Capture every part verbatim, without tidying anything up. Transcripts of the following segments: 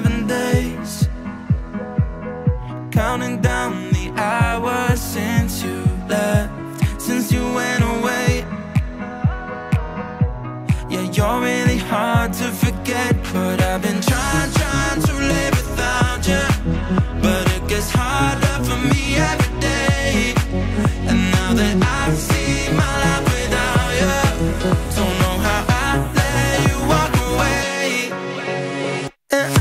seven days, counting down the hours since you left, since you went away. Yeah, you're really hard to forget, but I've been trying, trying to live without you, but it gets harder for me every day. And now that I've seen my life without you, don't know how I let you walk away. And I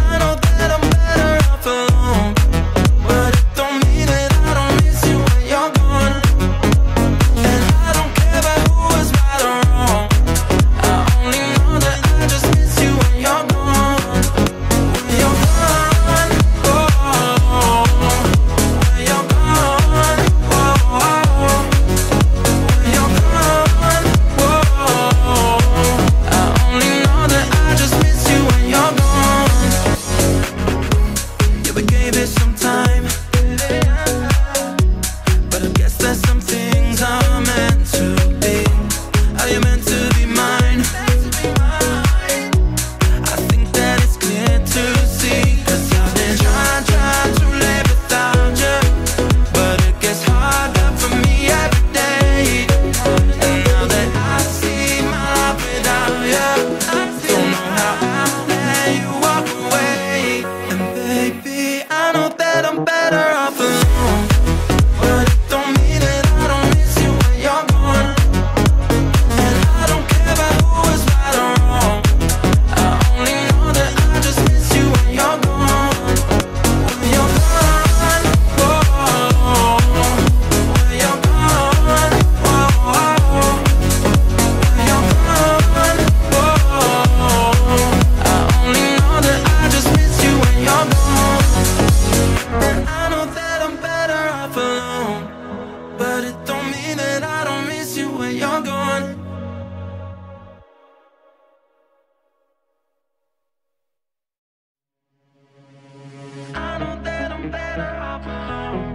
know that I'm better off alone,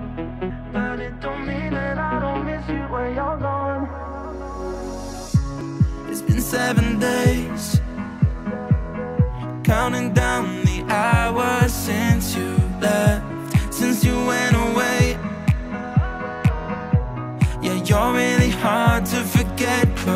but it don't mean that I don't miss you when you're gone. And I don't care about who was right or wrong, I only know that I just miss you when you're gone. When you're gone, oh, when you're gone, oh, seven days, counting down the hours since you left, since you went away. Yeah, you're really hard to forget.